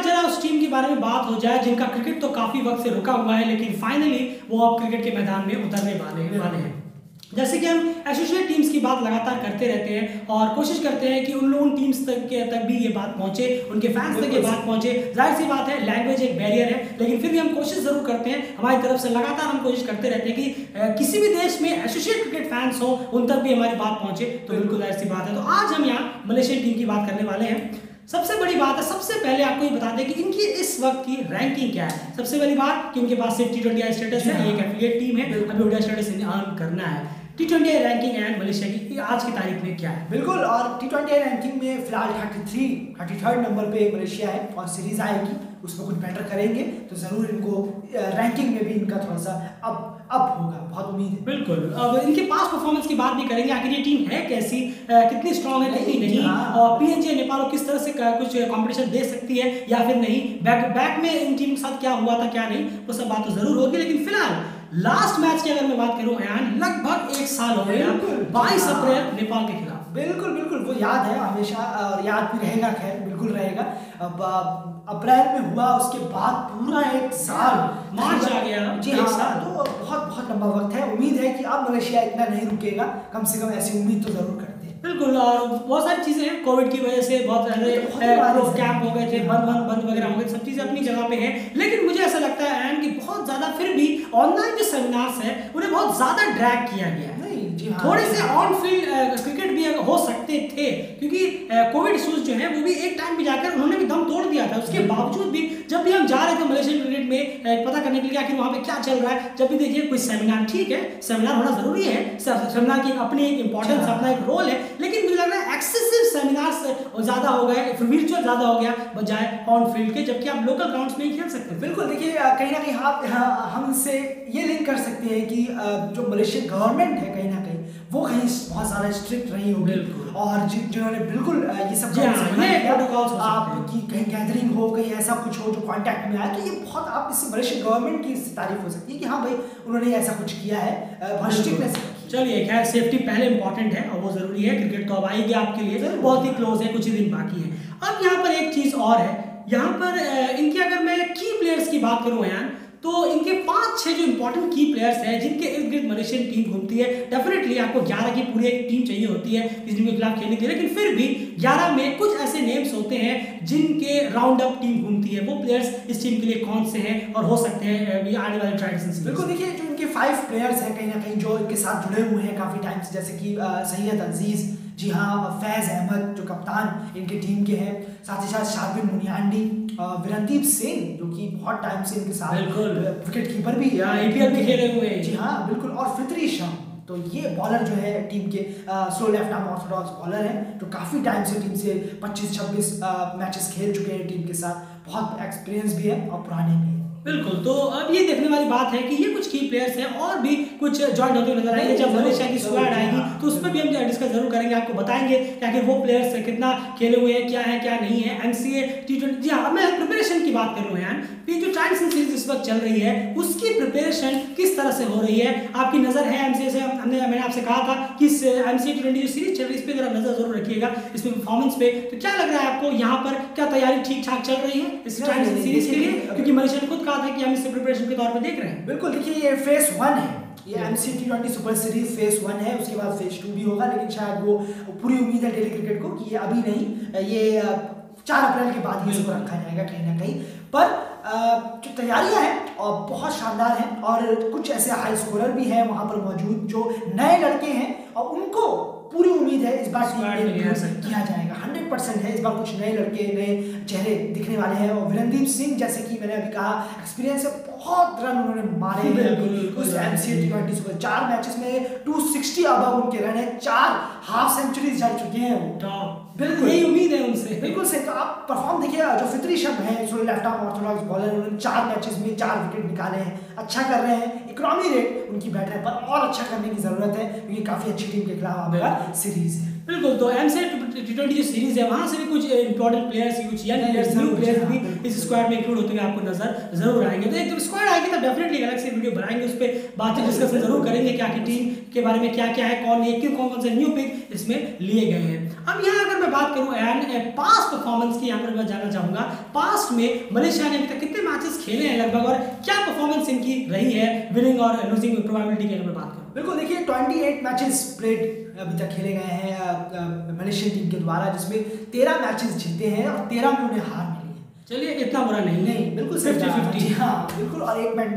आज जरा उस टीम के बारे में बात हो जाए जिनका क्रिकेट तो काफी वक्त से रुका हुआ है, लेकिन फाइनली वो अब क्रिकेट के मैदान में उतरने वाले हैं। जैसे कि हम एसोसिएट टीम्स की बात लगातार करते रहते हैं और कोशिश करते हैं कि उन लोगों टीम्स तक भी ये बात पहुंचे, उनके फैंस तक ये बात पहुंचे। जाहिर सी बात है लैंग्वेज एक बैरियर है, लेकिन फिर भी हम कोशिश जरूर करते हैं, हमारी तरफ से लगातार हम कोशिश करते रहते हैं कि किसी भी देश में एसोसिएट क्रिकेट फैंस हो उन तक भी हमारी बात पहुंचे। तो बिल्कुल जाहिर सी बात है, तो आज हम यहाँ मलेशियन टीम की बात करने वाले हैं। सबसे बड़ी बात है, सबसे पहले आपको ये बता दें कि इनकी इस वक्त की रैंकिंग क्या है। सबसे पहली बात कि उनके पास सिर्फ T20I स्टेटस है, ये एक एफिलिएट टीम है, अभी ODI स्टेटस इन्हें अर्न करना है। T20I रैंकिंग एंड मलेशिया की आज की तारीख में क्या है? बिल्कुल, और T20I रैंकिंग में फिलहाल 33rd नंबर पे मलेशिया है और सीरीज आएगी उसमें कुछ बेटर करेंगे तो ज़रूर इनको रैंकिंग में भी इनका थोड़ा सा अप होगा, बहुत उम्मीद है। बिल्कुल, अब इनके पास परफॉर्मेंस की बात भी करेंगे, आखिर ये टीम है कैसी, कितनी स्ट्रांग है, कितनी नहीं, और PNG नेपाल किस तरह से कुछ कंपटीशन दे सकती है या फिर नहीं, बैक में इन टीम के साथ क्या हुआ था क्या नहीं, वो सब बात तो ज़रूर होगी। लेकिन फिलहाल लास्ट मैच की अगर मैं बात करूं यान, लगभग एक साल हो गया, 22 अप्रैल नेपाल के खिलाफ। बिल्कुल बिल्कुल, वो याद है हमेशा और याद भी रहेगा, खैर बिल्कुल रहेगा। अब अप्रैल में हुआ, उसके बाद पूरा एक साल मार्च आ गया जी, एक साल, तो बहुत लंबा वक्त है। उम्मीद है कि अब मलेशिया इतना नहीं रुकेगा, कम से कम ऐसी उम्मीद तो जरूर करते हैं। बिल्कुल, और बहुत सारी चीज़ें हैं, कोविड की वजह से बहुत सारे कैंप हो गए थे, बंद वगैरह हो गए, सब चीज़ें अपनी जगह पे हैं। लेकिन मुझे ऐसा लगता है कि बहुत ज़्यादा फिर भी ऑनलाइन जो सेमिनार्स हैं उन्हें बहुत ज़्यादा ड्रैग किया गया है। थोड़े से ऑन फील्ड क्रिकेट भी हो सकते थे, क्योंकि कोविड इशूज जो है वो भी एक टाइम पे जाकर उन्होंने भी दम तोड़ दिया था। उसके बावजूद भी जब भी हम जा रहे थे मलेशियन क्रिकेट में पता करने के लिए आखिर वहाँ पे क्या चल रहा है, जब भी देखिए कोई सेमिनार, ठीक है सेमिनार होना जरूरी है, सेमिनार की अपनी एक इंपॉर्टेंस, अपना एक रोल है, लेकिन मुझे लग रहा है एक्सेसिव सेमिनार्स ज़्यादा हो गए, वर्चुअल ज़्यादा हो गया बजाय ऑन फील्ड के, जबकि आप लोकल ग्राउंड्स में ही खेल सकते हैं। बिल्कुल, देखिए कहीं ना कहीं आप हम इससे ये लिंक कर सकते हैं कि जो मलेशियन गवर्नमेंट है कहीं ना कहीं वो कहीं बहुत ज़्यादा स्ट्रिक्ट रही होगी, और जिन्होंने बिल्कुल ये सब प्रोटोकॉल्स आपकी कहीं गैदरिंग हो, कहीं ऐसा कुछ हो जो कांटेक्ट में आए, तो ये बहुत आप इससे मलेशियन गवर्नमेंट की इससे तारीफ हो सकती है कि हाँ भाई उन्होंने ऐसा कुछ किया है, बहुत स्ट्रिक्टनेस। चलिए खैर, सेफ्टी पहले इंपॉर्टेंट है और वो ज़रूरी है, क्रिकेट तो अब आएगी आपके लिए, बहुत ही क्लोज है, कुछ ही दिन बाकी है। अब यहाँ पर एक चीज़ और है, यहाँ पर इनकी अगर मैं की प्लेयर्स की बात करूँ यार, तो इनके 5-6 जो इंपॉर्टेंट की प्लेयर्स हैं जिनके इर्द गिर्द मलेशियन टीम घूमती है। डेफिनेटली आपको 11 की पूरी एक टीम चाहिए होती है इस टीम के खिलाफ खेलने के लिए, लेकिन फिर भी 11 में कुछ ऐसे नेम्स होते हैं जिनके राउंड अप टीम घूमती है, वो प्लेयर्स इस टीम के लिए कौन से हैं और हो सकते हैं आने वाले ट्रायल्स। बिल्कुल, देखिए जो इनके 5 प्लेयर्स हैं कहीं ना कहीं जो इनके साथ जुड़े हुए हैं काफ़ी टाइम से, जैसे कि सैयद अजीज़, जी हाँ, फैज़ अहमद जो कप्तान इनके टीम के हैं, साथ ही साथ शारविन मुनियांडी, वीरंदीप सिंह जो कि बहुत टाइम से इनके साथ विकेट कीपर भी IPL भी खेले हुए हैं, जी हाँ बिल्कुल, और फितरी शाह, तो ये बॉलर जो है टीम के slow left arm orthodox bowler हैं जो काफ़ी टाइम से टीम से 25-26 मैचेस खेल चुके हैं टीम के साथ, बहुत एक्सपीरियंस भी है और पुराने भी है। बिल्कुल, तो अब ये देखने वाली बात है कि ये कुछ की प्लेयर्स हैं और भी कुछ जॉइंट होते हुए नजर आएंगे, जब मलेशिया की स्क्वाड आएगी तो उस पर भी हम डिस्कस जरूर करेंगे, आपको बताएंगे कि आखिर वो प्लेयर्स कितना खेले हुए हैं, क्या है क्या नहीं है। MCA T20, जी हाँ, मैं प्रिपरेशन की बात कर रहा हूँ यार, जो ट्रायल्स एंड सीरीज इस वक्त चल रही है उसकी प्रिपरेशन किस तरह से हो रही है, आपकी नज़र है MCA से, मैंने आपसे कहा था कि MCA T20 जो सीरीज चल रही है इस पर जरा नज़र जरूर रखिएगा, इसमें परफॉर्मेंस पे, तो क्या लग रहा है आपको यहाँ पर, क्या तैयारी ठीक ठाक चल रही है इस ट्रायल्स एंड सीरीज के लिए, क्योंकि मलेशिया ने खुद कहा था कि हम इसे प्रिपरेशन के तौर पर देख रहे हैं। बिल्कुल, देखिए ये फेज 1 है, ये MCA T20 super series phase 1 है, उसके बाद फेज 2 भी होगा, लेकिन शायद वो पूरी उम्मीद है डेली क्रिकेट को कि ये अभी नहीं, ये 4 अप्रैल के बाद ही इसको रखा जाएगा कहीं ना कहीं, पर जो तैयारियां हैं और बहुत शानदार हैं, और कुछ ऐसे हाई स्कोरर भी हैं वहाँ पर मौजूद जो नए लड़के हैं और उनको पूरी उम्मीद है इस बार किया जाएगा, 100% है इस बार, कुछ नए लड़के नए चेहरे दिखने वाले हैं। और वीरंदीप सिंह, जैसे कि मैंने अभी कहा एक्सपीरियंस है, बहुत रन उन्होंने मारे उस MCA T20 से, 4 मैचेस में 260 अब उनके रन है, 4 हाफ सेंचुरी जा चुके हैं वो, बिल्कुल यही उम्मीद है उनसे। बिल्कुल से, तो आप परफॉर्म देखिए, जो फितरी शब्द है जो लेफ्ट आर्म ऑर्थोडॉक्स बॉलर, उन्होंने 4 मैचेस में 4 विकेट निकाले हैं, अच्छा कर रहे हैं, इकोनॉमी रेट उनकी बैट है पर और अच्छा करने की ज़रूरत है क्योंकि काफ़ी अच्छी टीम के खिलाफ आपका सीरीज़ है। बिल्कुल, तो MCA T20 जो सीरीज है वहाँ से भी कुछ इंपॉर्टेंट प्लेयर्स, कुछ यंग प्लेयर्स, न्यू प्लेयर्स भी इस स्क्वाड में इंक्लूड होते हुए आपको नजर जरूर आएंगे। तो एक जब स्क्वाड आएगी तब डेफिनेटली अलग से वीडियो बनाएंगे, उस पर बातें डिस्कस जरूर करेंगे कि आखिर टीम के बारे में क्या क्या है, कौन है, कौन कौन से न्यू पिक इसमें लिए गए हैं। अब यहाँ अगर मैं बात करूँ एंड पास्ट परफॉर्मेंस की, यहाँ पर मैं जानना चाहूँगा पास्ट में मलेशिया ने अभी तक कितने मैचेस खेले हैं लगभग और क्या परफॉर्मेंस इनकी रही है विनिंग और लूजिंग प्रोबेबिलिटी की अगर मैं बात करूँ। बिल्कुल देखिए 28 मैचेस प्लेड अभी तक खेले गए हैं मलेशियन टीम के द्वारा, जिसमें 13 मैचेस जीते हैं और 13 में उन्हें हार मिली है। चलिए इतना बुरा नहीं, नहीं बिल्कुल 50-50, हाँ बिल्कुल, और एक मैच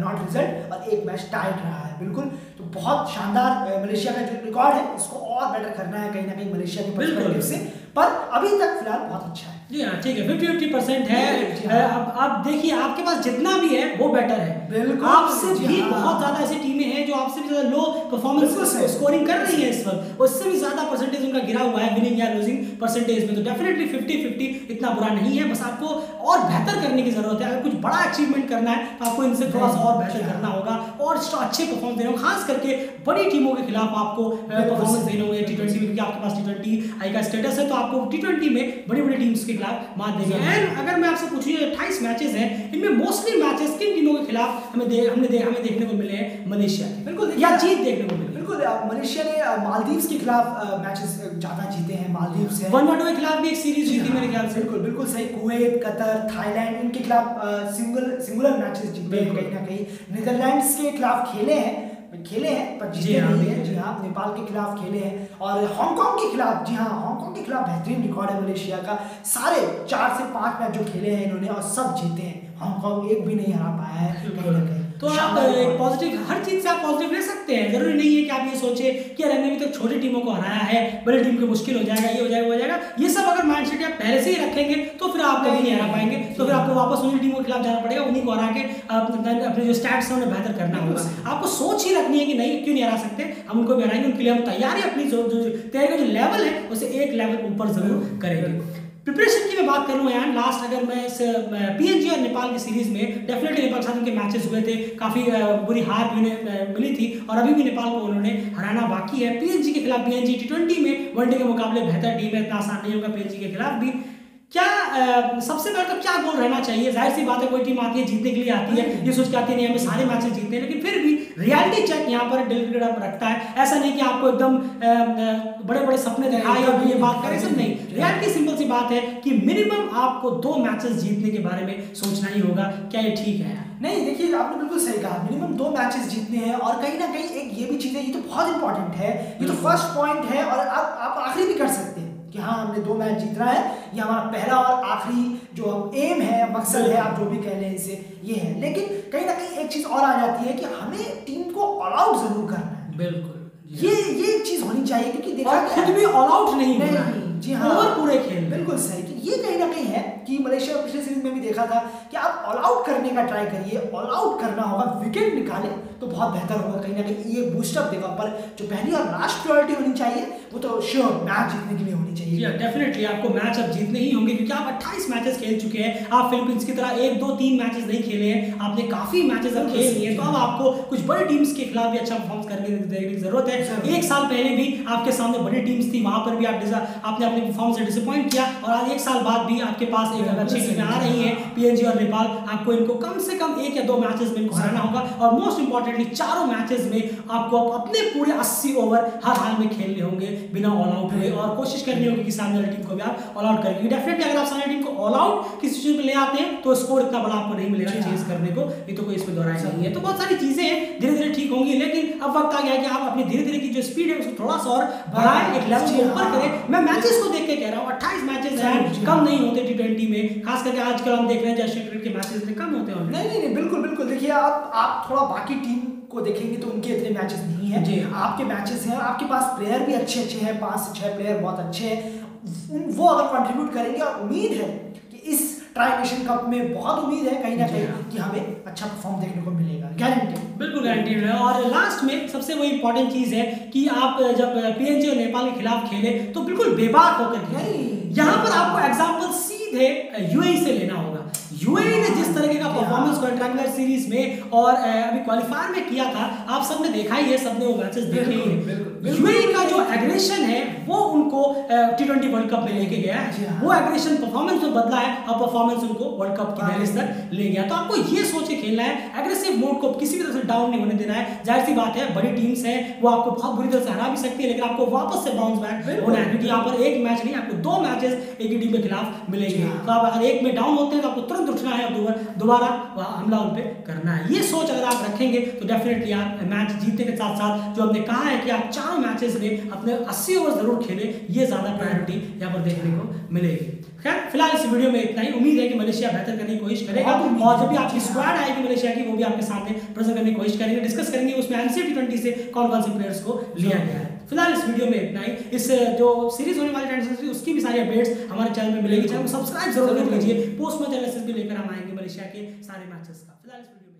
नॉट रिजल्ट और एक मैच टाइट रहा है। बिल्कुल तो बहुत शानदार मलेशिया का जो रिकॉर्ड है उसको और बेटर करना है कहीं ना कहीं मलेशिया के पर्सपेक्टिव से, पर अभी तक फिलहाल बहुत अच्छा है। जी हाँ ठीक है 50-50% है। अब आप देखिए आपके पास जितना भी है वो बेटर है, बिल्कुल आपसे भी बहुत ज्यादा ऐसी टीमें हैं जो आपसे भी ज्यादा लो परफॉर्मेंस स्कोरिंग कर रही है इस वक्त, उससे भी ज्यादा परसेंटेज उनका गिरा हुआ है विनिंग या लूजिंग परसेंटेज में। तो डेफिनेटली 50-50 इतना बुरा नहीं है, बस आपको और बेहतर करने की जरूरत है। अगर कुछ बड़ा अचीवमेंट करना है तो आपको इनसे थोड़ा सा और बेहतर करना होगा और अच्छे परफॉर्मेंस देना होगा, खास करके बड़ी टीमों के खिलाफ आपको परफॉर्मेंस देना होगा T20 में, क्योंकि आपके पास T20I का स्टेटस है तो आपको T20 में बड़ी बड़ी टीम्स के खिलाफ मात देनी है। एंड अगर मैं आपसे पूछूं 28 मैचेस हैं, इनमें मोस्टली मैचेस किन टीमों के खिलाफ हमें देखने को मिले हैं मलेशिया के, बिल्कुल या जीत देखने को मिले? बिल्कुल मलेशिया ने मालदीव्स के खिलाफ मैचेस ज्यादा जीते हैं, मालदीव्स है, वनडे के खिलाफ भी एक सीरीज जीती मेरे ख्याल से, बिल्कुल बिल्कुल सही, कुवैत, कतर, थाईलैंड इनके खिलाफ सिंगुलर मैचेस जीते हैं कहीं ना कहीं, नीदरलैंड्स के खिलाफ खेले हैं पर जीते नहीं है। जी हाँ नेपाल के खिलाफ खेले हैं और हांगकांग के खिलाफ, जी हाँ हांगकांग के खिलाफ बेहतरीन रिकॉर्ड है मलेशिया का, सारे 4 से 5 मैच जो खेले हैं इन्होंने और सब जीते हैं, हांगकांग एक भी नहीं हरा पाया है कहीं ना कहीं। तो आप पॉजिटिव हर चीज से आप पॉजिटिव ले सकते हैं, जरूरी नहीं है कि आप ये सोचे कि यार हमने अभी तक छोटी टीमों को हराया है बड़ी टीम को मुश्किल हो जाएगा, ये हो जाएगा वो हो जाएगा, ये सब अगर माइंडसेट आप पहले से ही रखेंगे तो फिर आप कभी नहीं हरा पाएंगे, तो फिर आपको वापस उन्हीं टीमों के खिलाफ जाना पड़ेगा, उन्हीं को हरा के अपने जो स्टैट्स हैं उन्हें बेहतर करना होगा। आपको सोच ही रखनी है कि नहीं क्यों नहीं हरा सकते, हम उनको भी हराएंगे, उनके लिए हम तैयारी अपनी तैयारी का जो लेवल है उसे एक लेवल ऊपर जरूर करेंगे। प्रिपरेशन की मैं बात करूँ यार लास्ट, अगर मैं इस PNG और नेपाल की सीरीज में डेफिनेटली नेपाल के साथ उनके मैचेस हुए थे, काफ़ी बुरी हार भी उन्हें मिली थी और अभी भी नेपाल को उन्होंने हराना बाकी है। PNG के खिलाफ PNG T20 में वनडे के मुकाबले बेहतर टीम है, इतना आसान नहीं होगा PNG के खिलाफ भी। क्या सबसे पहले तो क्या गोल रहना चाहिए? जाहिर सी बात है कोई टीम आती है जीतने के लिए आती है, ये सोच के आती नहीं हमें सारे मैचेस जीतने हैं, लेकिन फिर भी रियलिटी चेक यहाँ पर डेली क्रिकेट आप रखता है, ऐसा नहीं कि आपको एकदम बड़े बड़े सपने दिखाए और ये बात करें सब, नहीं, रियलिटी सिंपल सी बात है कि मिनिमम आपको 2 मैचेस जीतने के बारे में सोचना ही होगा। क्या ये ठीक है? नहीं देखिए आपने बिल्कुल सही कहा, मिनिमम 2 मैचेस जीतने हैं और कहीं ना कहीं एक ये भी चीज़ है, ये तो बहुत इंपॉर्टेंट है, ये तो फर्स्ट पॉइंट है और आप आखिरी भी कर सकते हैं कि हाँ हमने 2 मैच जीतना है, ये हमारा पहला और आखिरी जो एम है, मकसद है, आप जो भी कह लें इसे, ये है। लेकिन कहीं ना कहीं एक चीज़ और आ जाती है कि हमें टीम को ऑल आउट जरूर करना है, बिल्कुल ये चीज़ होनी चाहिए, क्योंकि देखा खुद भी ऑल आउट नहीं, जी हाँ पूरे खेल, बिल्कुल सही, कि ये कहीं ना कहीं है कि मलेशिया पिछले सीरीज में भी देखा था कि आप ऑल आउट करने का ट्राई करिए, ऑल आउट करना होगा, विकेट निकाले तो बहुत बेहतर होगा, कहीं ना कहीं ये बूस्टअप देगा, पर जो पहली और लास्ट प्रायोरिटी होनी चाहिए वो तो श्योर मैच जीतने के लिए होनी चाहिए। डेफिनेटली आपको मैच अब जीतने ही होंगे, क्योंकि आप 28 मैचेस खेल चुके हैं, आप फिलीपींस की तरह 1, 2, 3 मैचेस नहीं खेले हैं, आपने काफी मैचेस अब खेल लिए, तो अब आपको कुछ बड़ी टीम्स के खिलाफ भी अच्छा परफॉर्म करने की जरूरत है। 1 साल पहले भी आपके सामने बड़ी टीम्स थी, वहां पर भी आपने अपने परफॉर्मेंस से डिसअपॉइंट किया और आज 1 साल बाद भी आपके पास एक अच्छी टीम आ रही है PNG और नेपाल, आपको इनको कम से कम 1 या 2 मैचेस में इनको हराना होगा और मोस्ट इंपॉर्टेंटली चारों मैचेस में आपको अपने पूरे 80 ओवर हर हाल में खेलने होंगे बिना ऑल आउट हुए और कोशिश करनी होगी कि सामने वाली टीम को भी आप ऑल आउट करेंगे। डेफिनेटली अगर आप सामने टीम को ऑल आउट की सिचुएशन में ले आते हैं तो स्कोर इतना बड़ा आपको नहीं मिलेगा चेज करने को, ये तो कोई इसमें दोहराया नहीं है। तो बहुत सारी चीजें धीरे धीरे ठीक होंगी, लेकिन अब वक्त आ गया कि आप अपनी धीरे धीरे की जो स्पीड है उसको थोड़ा सा और बढ़ाएं, एक लेवल ऊपर करें। मैं मैचेस को देख के कह रहा हूँ, 28 मैचेस हैं, कम नहीं होते T20 में, खास करके आजकल हम देख रहे हैं जैसे क्रिकेट के मैचेस में कम होते हैं। नहीं बिल्कुल बिल्कुल, देखिए आप थोड़ा बाकी टीम को देखेंगे तो उनके इतने मैचेस नहीं है, जी आपके मैचेस हैं, आपके पास प्लेयर भी अच्छे हैं, 5 से 6 प्लेयर बहुत अच्छे हैं, वो अगर कॉन्ट्रीब्यूट करेंगे और उम्मीद है कि इस ट्राई नेशन कप में बहुत उम्मीद है कहीं ना कहीं कि हमें अच्छा परफॉर्म देखने को मिलेगा, गारंटी, बिल्कुल गारंटी है। और लास्ट में सबसे वो इंपॉर्टेंट चीज़ है कि आप जब PNG और नेपाल के खिलाफ खेले तो बिल्कुल बेबाक होकर खेले, यहाँ पर आपको एग्जाम्पल सीधे UAE से लेना होगा। UAE ने जिस तरीके का परफॉर्मेंस रेक्टेंगुलर सीरीज में और अभी क्वालिफायर में किया था, आप सबने देखा ही है, सबने वो मैचेस देखे ही है। यूएई का जो एग्रेशन है वो उनको T20 वर्ल्ड कप में लेके गया है, वो एग्रेशन परफॉर्मेंस में बदला है और परफॉर्मेंस उनको वर्ल्ड कप की रेस तक ले गया। तो आपको ये सोच के खेलना है, एग्रेसिव मोड को किसी भी तरह से डाउन नहीं होने देना है। जाहिर सी बात है बड़ी टीम्स हैं वो आपको बहुत बुरी तरह से हरा भी सकती है, लेकिन आपको वापस से बाउंस बैक होना है, क्योंकि यहाँ पर एक मैच नहीं आपको दो मैचेस एक ही टीम के खिलाफ मिलेंगे। तो आप अगर एक में डाउन होते हैं तो आपको तुरंत उठना है और दोबारा हमला उन पर करना है। ये सोच अगर आप रखेंगे तो डेफिनेटली आप मैच जीतने के साथ साथ जो हमने कहा है कि आप चारों मैचेस में अपने 80 ओवर जरूर खेले, ये ज्यादा प्रायोरिटी यहाँ पर देखने को मिलेगी। खैर फिलहाल इस वीडियो में इतना ही। उम्मीद है कि मलेशिया बेहतर करने की कोशिश करेगा और जब भी आपकी स्क्वाड आएगी मलेशिया की वो भी आपके सामने प्रेजेंट करने की कोशिश करेंगे, डिस्कस करेंगे उसमें MCA T20 से कौन कौन से प्लेयर्स को लिया गया है। फिलहाल इस वीडियो में इतना ही। इस जो सीरीज होने वाली टी20 उसकी भी सारी अपडेट्स हमारे चैनल में मिलेगी, चैनल को सब्सक्राइब जरूर कर लीजिए। पोस्ट में चैनल भी लेकर हम आएंगे मलेशिया के सारे मैचेस का। फिलहाल